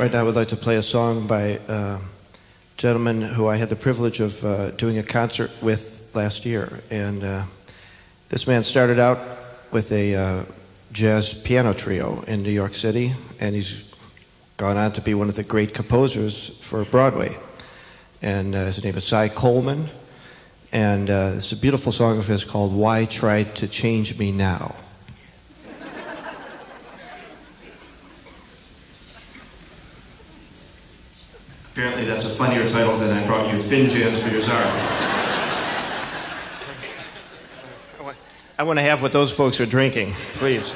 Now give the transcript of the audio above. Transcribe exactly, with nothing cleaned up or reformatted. Right now I would like to play a song by uh, a gentleman who I had the privilege of uh, doing a concert with last year. And uh, this man started out with a uh, jazz piano trio in New York City, and he's gone on to be one of the great composers for Broadway. And uh, his name is Cy Coleman. And uh, it's a beautiful song of his called "Why Try to Change Me Now." Apparently that's a funnier title than "I Brought You Finjans for Your Zarf." I want to have what those folks are drinking, please.